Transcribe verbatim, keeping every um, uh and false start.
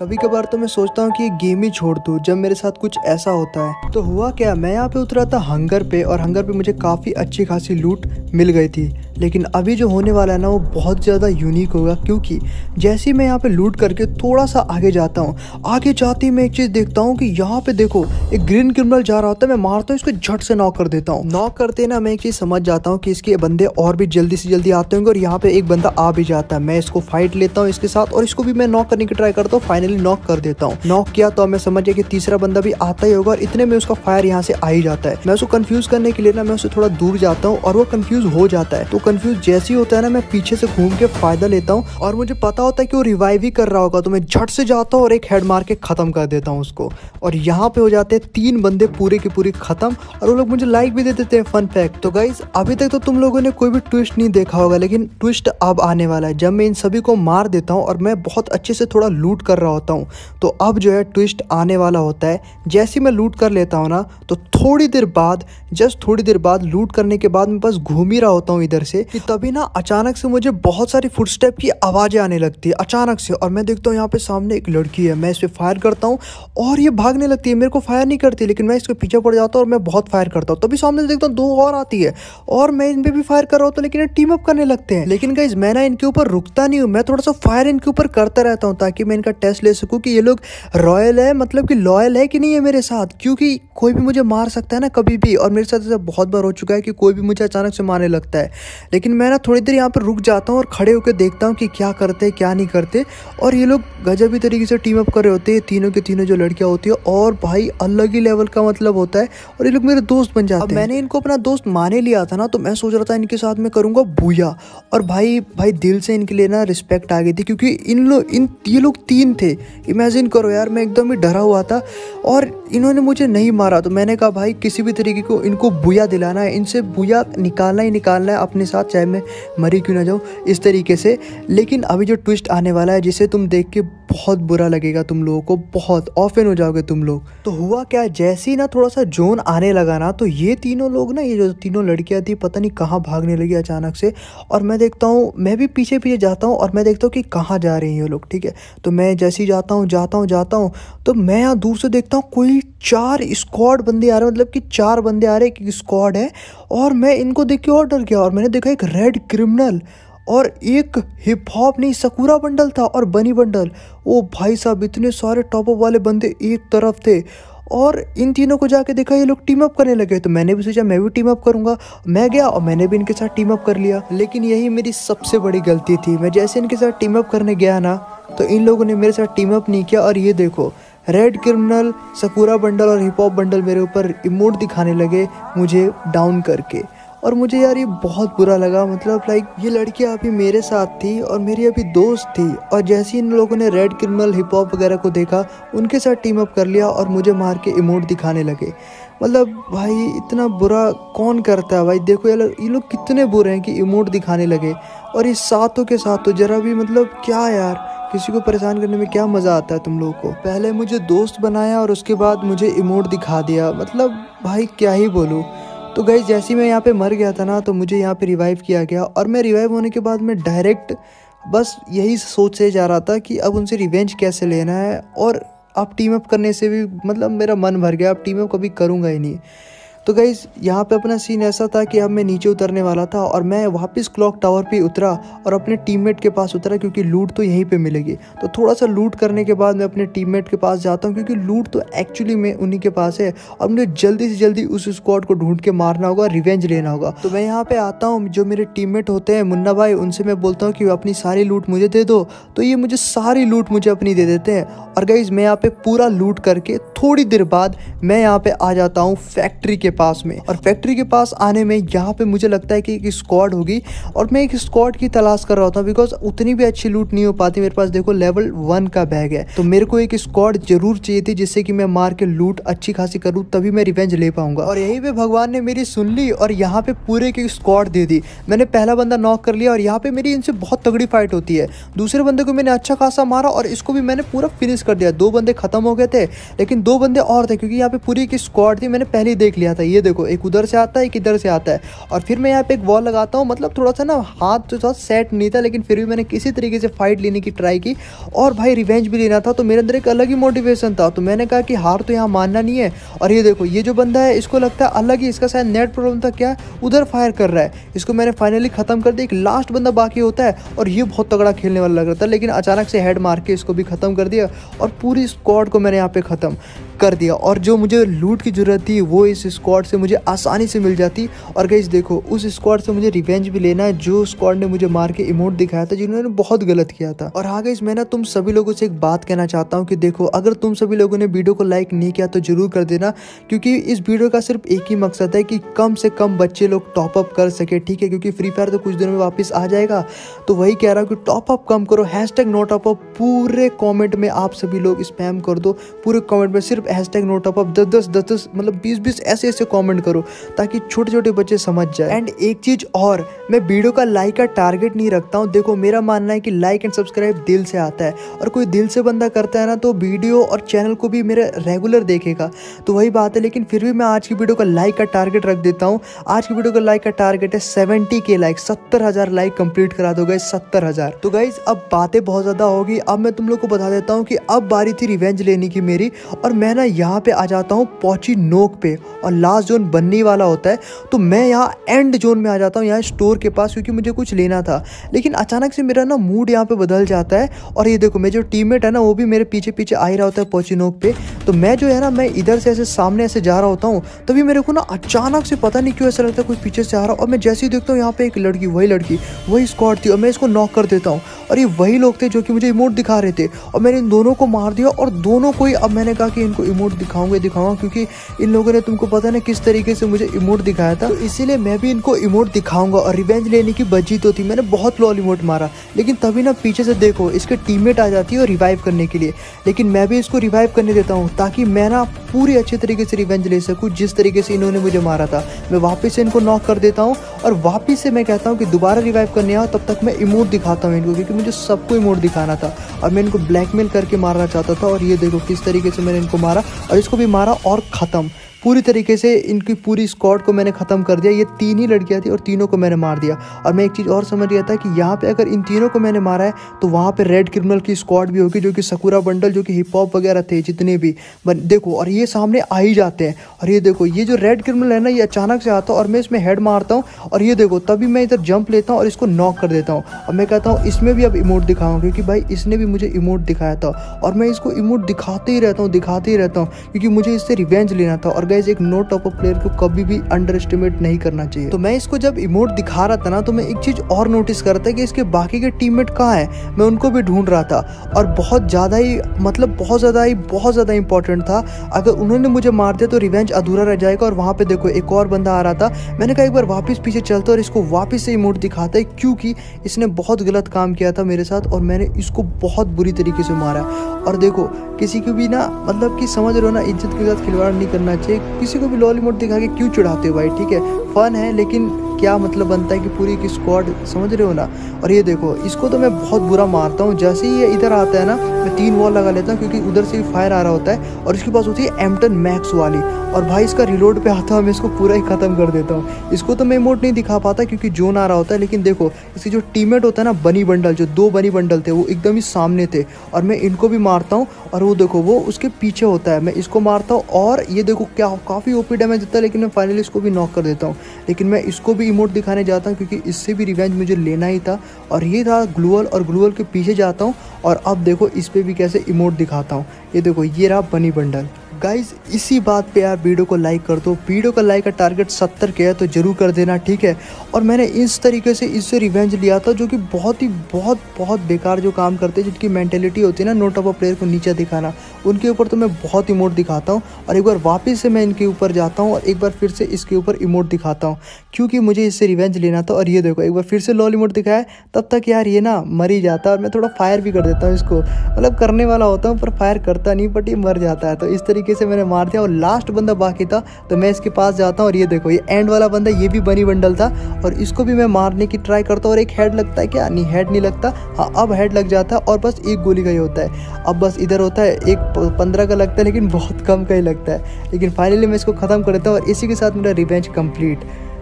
कभी कभार तो मैं सोचता हूँ कि ये गेम ही छोड़ दूँ जब मेरे साथ कुछ ऐसा होता है। तो हुआ क्या, मैं यहाँ पे उतरा था हंगर पे, और हंगर पे मुझे काफ़ी अच्छी खासी लूट मिल गई थी। लेकिन अभी जो होने वाला है ना वो बहुत ज़्यादा यूनिक होगा, क्योंकि जैसे ही मैं यहाँ पे लूट करके थोड़ा सा आगे जाता हूँ, आगे जाते ही मैं एक चीज़ देखता हूँ कि यहाँ पे देखो एक ग्रीन क्रिमिनल जा रहा होता है। मैं मारता हूँ इसको, झट से नॉक कर देता हूँ। नॉक करते ना मैं एक चीज़ समझ जाता हूँ कि इसके बंदे और भी जल्दी से जल्दी आते होंगे, और यहाँ पर एक बंदा आ भी जाता है। मैं इसको फाइट लेता हूँ इसके साथ, और इसको भी मैं नॉक करने की ट्राई करता हूँ। फाइनली नॉक कर देता हूँ। नॉक किया तो मैं समझ गया कि तीसरा बंदा भी आता ही होगा, और इतने में उसका फायर यहाँ से आ ही जाता है। मैं उसको कन्फ्यूज़ करने के लिए ना मैं उससे थोड़ा दूर जाता हूँ, और वो कन्फ्यूज़ हो जाता है। तो कंफ्यूज जैसे ही होता है ना, मैं पीछे से घूम के फायदा लेता हूँ, और मुझे पता होता है कि वो रिवाइव ही कर रहा होगा। तो मैं झट से जाता हूँ और एक हेड मार के खत्म कर देता हूँ उसको। और यहाँ पे हो जाते हैं तीन बंदे पूरे के पूरे खत्म, और वो लोग मुझे लाइक भी दे देते हैं। Fun fact. तो गाइज अभी तक तो तुम लोगों ने कोई भी ट्विस्ट नहीं देखा होगा, लेकिन ट्विस्ट अब आने वाला है जब मैं इन सभी को मार देता हूँ और मैं बहुत अच्छे से थोड़ा लूट कर रहा होता हूँ। तो अब जो है ट्विस्ट आने वाला होता है। जैसे मैं लूट कर लेता हूँ ना, तो थोड़ी देर बाद, जस्ट थोड़ी देर बाद लूट करने के बाद मैं बस घूम ही रहा होता हूँ इधर से, कि तभी ना अचानक से मुझे बहुत सारी फुटस्टेप की आवाज़ें आने लगती है अचानक से। और मैं देखता हूँ यहाँ पे सामने एक लड़की है। मैं इस पर फायर करता हूँ और ये भागने लगती है। मेरे को फायर नहीं करती, लेकिन मैं इसके पीछे पड़ जाता हूँ और मैं बहुत फायर करता हूँ। तभी सामने से देखता हूँ दो और आती है, और मैं इन पर भी फायर कर रहा होता हूँ, लेकिन ये टीम अप करने लगते हैं। लेकिन गाइज मैं ना इनके ऊपर रुकता नहीं हूँ, मैं थोड़ा सा फायर इनके ऊपर करता रहता हूँ, ताकि मैं इनका टेस्ट ले सकूँ कि ये लोग रॉयल है, मतलब कि लॉयल है कि नहीं है मेरे साथ। क्योंकि कोई भी मुझे मार सकता है ना कभी भी, और मेरे साथ ऐसा बहुत बार हो चुका है कि कोई भी मुझे अचानक से मारने लगता है। लेकिन मैं ना थोड़ी देर यहाँ पर रुक जाता हूँ और खड़े होकर देखता हूँ कि क्या करते हैं क्या नहीं करते। और ये लोग गजब ही तरीके से टीम अप कर रहे होते हैं, तीनों के तीनों जो लड़कियाँ होती है, और भाई अलग ही लेवल का मतलब होता है, और ये लोग मेरे दोस्त बन जाते हैं। मैंने इनको अपना दोस्त माने लिया था ना, तो मैं सोच रहा था इनके साथ मैं करूँगा भूया। और भाई भाई दिल से इनके लिए ना रिस्पेक्ट आ गई थी, क्योंकि इन लोग इन ये लोग तीन थे। इमेजिन करो यार, मैं एकदम ही डरा हुआ था, और इन्होंने मुझे नहीं मारा। तो मैंने कहा भाई किसी भी तरीके को इनको भूया दिलाना है, इनसे भूया निकालना ही निकालना है अपने साथ, चाहे मैं मरी क्यों ना जाऊँ इस तरीके से। लेकिन अभी जो ट्विस्ट आने वाला है, जिसे तुम देख के बहुत बुरा लगेगा तुम लोगों को, बहुत ऑफेंड हो जाओगे तुम लोग। तो हुआ क्या, जैसे ही ना थोड़ा सा जोन आने लगा ना, तो ये तीनों लोग ना, ये जो तीनों लड़कियाँ थी, पता नहीं कहाँ भागने लगी अचानक से। और मैं देखता हूँ, मैं भी पीछे पीछे जाता हूँ और मैं देखता हूँ कि कहाँ जा रही हैं ये लोग। ठीक है, तो मैं जैसे ही जाता हूँ जाता हूँ जाता हूँ तो मैं यहाँ दूर से देखता हूँ कोई चार स्क्वाड बंदे आ रहे, मतलब कि चार बंदे आ रहे, एक स्क्वाड है। और मैं इनको देख के और डर गया, और मैंने देखा एक रेड क्रिमिनल और एक हिप हॉप नहीं सकुरा बंडल था और बनी बंडल। ओ भाई साहब, इतने सारे टॉप अप वाले बंदे एक तरफ थे, और इन तीनों को जाके देखा ये लोग टीम अप करने लगे। तो मैंने भी सोचा मैं भी टीम अप करूँगा। मैं गया और मैंने भी इनके साथ टीम अप कर लिया, लेकिन यही मेरी सबसे बड़ी गलती थी। मैं जैसे इनके साथ टीम अप करने गया ना, तो इन लोगों ने मेरे साथ टीम अप नहीं किया, और ये देखो रेड क्रिमिनल, सकुरा बंडल और हिप हॉप बंडल मेरे ऊपर इमोट दिखाने लगे मुझे डाउन करके। और मुझे यार ये बहुत बुरा लगा, मतलब लाइक ये लड़कियाँ अभी मेरे साथ थी और मेरी अभी दोस्त थी, और जैसे ही इन लोगों ने रेड क्रिमिनल, हिप हॉप वगैरह को देखा, उनके साथ टीम अप कर लिया और मुझे मार के इमोट दिखाने लगे। मतलब भाई इतना बुरा कौन करता है भाई। देखो यार ये लोग कितने बुरे हैं कि इमोट दिखाने लगे, और ये सातों के साथ तो जरा भी, मतलब क्या यार, किसी को परेशान करने में क्या मज़ा आता है तुम लोगों को। पहले मुझे दोस्त बनाया और उसके बाद मुझे इमोट दिखा दिया, मतलब भाई क्या ही बोलूँ। तो गाइस जैसे ही मैं यहाँ पे मर गया था ना, तो मुझे यहाँ पे रिवाइव किया गया, और मैं रिवाइव होने के बाद मैं डायरेक्ट बस यही सोचे जा रहा था कि अब उनसे रिवेंज कैसे लेना है। और अब टीम अप करने से भी, मतलब मेरा मन भर गया, अब टीम अप कभी करूँगा ही नहीं। तो गाइस यहाँ पे अपना सीन ऐसा था कि अब मैं नीचे उतरने वाला था, और मैं वापस क्लॉक टावर पे उतरा और अपने टीममेट के पास उतरा, क्योंकि लूट तो यहीं पे मिलेगी। तो थोड़ा सा लूट करने के बाद मैं अपने टीममेट के पास जाता हूँ, क्योंकि लूट तो एक्चुअली में उन्हीं के पास है, और मुझे जल्दी से जल्दी उस स्क्वाड को ढूंढ के मारना होगा, रिवेंज लेना होगा। तो मैं यहाँ पर आता हूँ, जो मेरे टीममेट होते हैं मुन्ना भाई, उनसे मैं बोलता हूँ कि अपनी सारी लूट मुझे दे दो। तो ये मुझे सारी लूट मुझे अपनी दे देते हैं। और गाइस मैं यहाँ पर पूरा लूट करके थोड़ी देर बाद मैं यहाँ पर आ जाता हूँ फैक्ट्री के पास में, और फैक्ट्री के पास आने में यहाँ पे मुझे लगता है कि एक स्क्वाड होगी, और मैं एक स्क्वाड की तलाश कर रहा था, बिकॉज उतनी भी अच्छी लूट नहीं हो पाती मेरे पास। देखो लेवल वन का बैग है, तो मेरे को एक स्क्वाड जरूर चाहिए थी, जिससे कि मैं मार के लूट अच्छी खासी करूँ, तभी मैं रिवेंज ले पाऊंगा। और यहीं पे भगवान ने मेरी सुन ली, और यहाँ पे पूरे की स्क्वाड दे दी। मैंने पहला बंदा नॉक कर लिया, और यहाँ पे मेरी इनसे बहुत तगड़ी फाइट होती है। दूसरे बंदे को मैंने अच्छा खासा मारा, और इसको भी मैंने पूरा फिनिश कर दिया। दो बंदे खत्म हो गए थे, लेकिन दो बंदे और थे, क्योंकि यहाँ पे पूरी की स्क्वाड थी, मैंने पहले ही देख लिया था है, ये देखो एक उधर से आता है एक इधर से आता है। और फिर मैं यहाँ पे एक वॉल लगाता हूँ, मतलब थोड़ा सा ना हाथ जो था सेट नहीं था, लेकिन फिर भी मैंने किसी तरीके से फाइट लेने की ट्राई की और भाई रिवेंज भी लेना था, तो मेरे अंदर एक अलग ही मोटिवेशन था। तो मैंने कहा कि हार तो यहाँ मानना नहीं है। और ये देखो ये जो बंदा है इसको लगता है अलग ही, इसका शायद नेट प्रॉब्लम था क्या, उधर फायर कर रहा है, इसको मैंने फाइनली ख़त्म कर दिया। एक लास्ट बंदा बाकी होता है और ये बहुत तगड़ा खेलने वाला लग रहा था, लेकिन अचानक से हेड मार के इसको भी ख़त्म कर दिया और पूरी स्क्वाड को मैंने यहाँ पे ख़त्म कर दिया। और जो मुझे लूट की ज़रूरत थी वो इस स्क्वाड से मुझे आसानी से मिल जाती। और गाइस देखो उस स्क्वाड से मुझे रिवेंज भी लेना है जो स्क्वाड ने मुझे मार के इमोट दिखाया था, जिन्होंने बहुत गलत किया था। और हाँ गाइस मैं ना तुम सभी लोगों से एक बात कहना चाहता हूँ कि देखो अगर तुम सभी लोगों ने वीडियो को लाइक नहीं किया तो ज़रूर कर देना, क्योंकि इस वीडियो का सिर्फ एक ही मकसद है कि कम से कम बच्चे लोग टॉपअप कर सके, ठीक है, क्योंकि फ्री फायर तो कुछ दिनों में वापस आ जाएगा। तो वही कह रहा हूँ कि टॉपअप कम करो, हैश टैग नो टॉपअप पूरे कॉमेंट में आप सभी लोग स्पैम कर दो, पूरे कॉमेंट में सिर्फ हैश टैग नो टॉपअप दस दस दस दस मतलब बीस बीस ऐसे ऐसे कमेंट करो ताकि छोटे छोटे बच्चे समझ जाए। एंड एक चीज़ और, मैं वीडियो का लाइक का टारगेट नहीं रखता हूँ। देखो मेरा मानना है कि लाइक एंड सब्सक्राइब दिल से आता है और कोई दिल से बंदा करता है ना तो वीडियो और चैनल को भी मेरा रेगुलर देखेगा, तो वही बात है। लेकिन फिर भी मैं आज की वीडियो का लाइक का टारगेट रख देता हूँ। आज की वीडियो का लाइक का टारगेट है सेवेंटी के लाइक, सत्तर हज़ार लाइक कंप्लीट करा दो गाइस, सत्तर हज़ार। तो गाइस अब बातें बहुत ज़्यादा होगी, अब मैं तुम लोग को बता देता हूँ कि अब बारी थी रिवेंज लेने की मेरी। और मैं ना यहाँ पे आ जाता हूँ पॉची नोक पे और लास्ट जोन बनने वाला होता है, तो मैं यहाँ एंड जोन में आ जाता हूँ, यहाँ स्टोर के पास, क्योंकि मुझे कुछ लेना था। लेकिन अचानक से मेरा ना मूड यहाँ पे बदल जाता है और ये देखो मेरे जो टीममेट है ना वो भी मेरे पीछे पीछे आ ही रहा होता है पॉची नोक पे। तो मैं जो है ना मैं इधर से ऐसे सामने ऐसे जा रहा होता हूँ, तभी मेरे को ना अचानक से पता नहीं क्यों ऐसा लगता है कुछ पीछे से आ रहा हो। और मैं जैसे ही देखता हूँ यहाँ पे एक लड़की, वही लड़की वही स्क्वाड थी, और मैं इसको नॉक कर देता हूँ। और ये वही लोग थे जो कि मुझे इमोट दिखा रहे थे और मैंने इन दोनों को मार दिया। और दोनों को ही अब मैंने कहा कि इनको इमोट दिखाऊंगा दिखाऊंगा क्योंकि इन लोगों ने तुमको पता ना किस तरीके से मुझे इमोट दिखाया था, तो इसीलिए मैं भी इनको इमोट दिखाऊंगा। और रिवेंज लेने की बची तो थी, मैंने बहुत लॉल इमोट मारा, लेकिन तभी ना पीछे से देखो इसके टीममेट आ जाती है और रिवाइव करने के लिए, लेकिन मैं भी इसको रिवाइव करने देता हूँ ताकि मैं ना पूरी अच्छे तरीके से रिवेंज ले सकूँ जिस तरीके से इन्होंने मुझे मारा था। मैं वापस से इनको नॉक कर देता हूँ और वापस से मैं कहता हूँ कि दोबारा रिवाइव करने आओ, तब तक मैं इमोट दिखाता हूँ इनको, क्योंकि मुझे सबको इमोट दिखाना था और मैं इनको ब्लैकमेल करके मारना चाहता था। और ये देखो किस तरीके से मैंने इनको मारा और इसको भी मारा और ख़त्म, पूरी तरीके से इनकी पूरी स्क्वाड को मैंने ख़त्म कर दिया। ये तीन ही लड़कियाँ थी और तीनों को मैंने मार दिया। और मैं एक चीज़ और समझ गया था कि यहाँ पे अगर इन तीनों को मैंने मारा है तो वहाँ पे रेड क्रिमिनल की स्क्वाड भी होगी, जो कि सकूरा बंडल, जो कि हिप हॉप वगैरह थे जितने भी। देखो और ये सामने आ ही जाते हैं और ये देखो ये जो रेड क्रिमिनल है ना ये अचानक से आता है और मैं इसमें हेड मारता हूँ। और ये देखो तभी मैं इधर जंप लेता हूँ और इसको नॉक कर देता हूँ और मैं कहता हूँ इसमें भी अब इमोट दिखाऊँ, क्योंकि भाई इसने भी मुझे इमोट दिखाया था और मैं इसको इमोट दिखाते ही रहता हूँ दिखाते ही रहता हूँ क्योंकि मुझे इससे रिवेंज लेना था। और गाइस एक नो टॉप अप प्लेयर को कभी भी अंडर एस्टिमेट नहीं करना चाहिए। तो मैं इसको जब इमोट दिखा रहा था ना तो मैं एक चीज़ और नोटिस कर रहा था कि इसके बाकी के टीममेट कहाँ हैं, मैं उनको भी ढूंढ रहा था। और बहुत ज़्यादा ही मतलब बहुत ज़्यादा ही बहुत ज़्यादा इंपॉर्टेंट था, अगर उन्होंने मुझे मार दिया तो रिवेंज अधूरा रह जाएगा। और वहाँ पर देखो एक और बंदा आ रहा था, मैंने कहा एक बार वापस पीछे चलता और इसको वापस से इमोट दिखाता है, क्योंकि इसने बहुत गलत काम किया था मेरे साथ और मैंने इसको बहुत बुरी तरीके से मारा। और देखो किसी को भी ना मतलब कि समझ रहे हो ना, इज्जत के साथ खिलवाड़ नहीं करना चाहिए, किसी को भी लॉल इमोट दिखा के क्यों चढ़ाते हो भाई, ठीक है फन है, लेकिन क्या मतलब बनता है कि पूरी की स्क्वाड, समझ रहे हो ना। और ये देखो इसको तो मैं बहुत बुरा मारता हूँ, जैसे ही ये इधर आता है ना मैं तीन वॉल लगा लेता हूँ क्योंकि उधर से भी फायर आ रहा होता है और इसके पास होती है एम्पटन मैक्स वाली। और भाई इसका रिलोड पे आता है, मैं इसको पूरा ही ख़त्म कर देता हूँ। इसको तो मैं इमोट नहीं दिखा पाता क्योंकि जोन आ रहा होता है, लेकिन देखो इसकी जो टीममेट होता है ना बनी बंडल, जो दो बनी बंडल थे वो एकदम ही सामने थे और मैं इनको भी मारता हूँ। और वो देखो वो उसके पीछे होता है, मैं इसको मारता हूँ और ये देखो क्या काफ़ी ओपी डैमेज देता है, लेकिन मैं फाइनली इसको भी नॉक कर देता हूँ। लेकिन मैं इसको भी इमोट दिखाने जाता हूँ क्योंकि इससे भी रिवेंज मुझे लेना ही था। और ये था ग्लूअल, और ग्लूअल के पीछे जाता हूँ और अब देखो इस पर भी कैसे इमोट दिखाता हूँ। ये देखो ये रहा बनी बंडल। गाइज इसी बात पे यार वीडियो को लाइक कर दो, वीडियो का लाइक का टारगेट सत्तर के है तो ज़रूर कर देना, ठीक है। और मैंने इस तरीके से इससे रिवेंज लिया था, जो कि बहुत ही बहुत बहुत बेकार जो काम करते हैं, जिनकी मेंटेलिटी होती है ना नो टॉप अप प्लेयर को नीचे दिखाना, उनके ऊपर तो मैं बहुत इमोट दिखाता हूँ। और एक बार वापस से मैं इनके ऊपर जाता हूँ और एक बार फिर से इसके ऊपर इमोट दिखाता हूँ क्योंकि मुझे इससे रिवेंज लेना था। और ये देखो एक बार फिर से लॉल इमोट दिखाया, तब तक यार ये ना मर ही जाता और मैं थोड़ा फायर भी कर देता हूँ इसको, मतलब करने वाला होता हूँ पर फायर करता नहीं, बट ये मर जाता है। तो इस तरीके तरीके से मैंने मार दिया और लास्ट बंदा बाकी था तो मैं इसके पास जाता हूँ और ये देखो ये एंड वाला बंदा ये भी बनी बंडल था और इसको भी मैं मारने की ट्राई करता हूँ और एक हेड लगता है क्या, नहीं हेड नहीं लगता, हाँ अब हेड लग जाता है और बस एक गोली का ही होता है। अब बस इधर होता है एक पंद्रह का लगता है लेकिन बहुत कम का ही लगता है, लेकिन फाइनली मैं इसको ख़त्म कर देता हूँ और इसी के साथ मेरा रिवेंज कम्प्लीट।